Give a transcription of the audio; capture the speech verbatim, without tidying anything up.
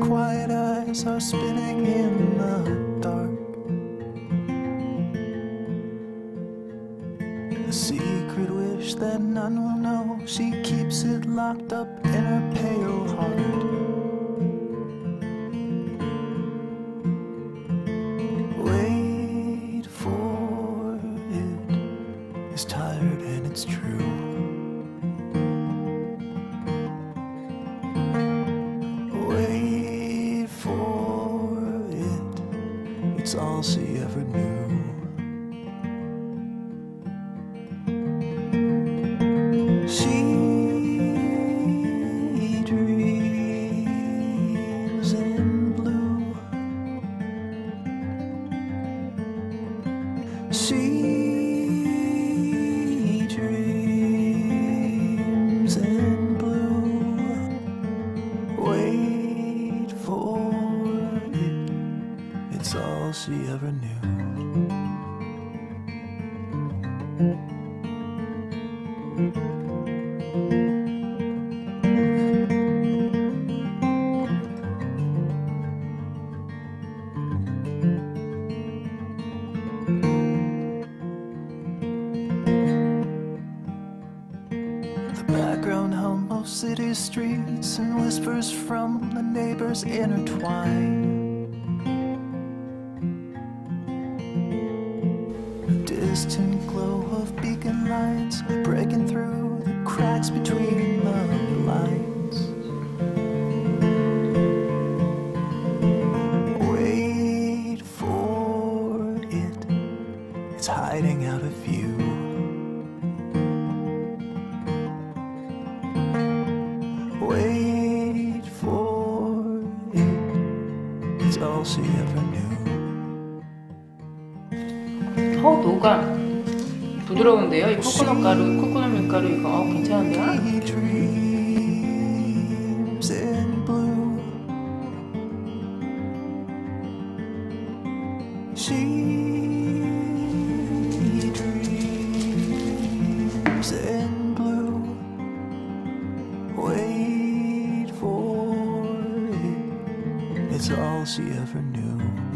quiet eyes are spinning in the dark. The secret wish that none will know, she keeps it locked up in her pale heart. Wait for it, it's tired and it's true. It's all she ever knew. She dreams in blue. She dreams in blue. Wait for it's all she ever knew. The background hum of city streets and whispers from the neighbors intertwine. Distant glow of beacon lights breaking through the cracks between the lines. Wait for it, it's hiding out of view. Wait for it, it's all she ever knew. 어우, 녹아. 부드러운데요? 이 코코넛 가루, 이 코코넛 밀가루 이거 어, 괜찮은데요? It's all she ever knew.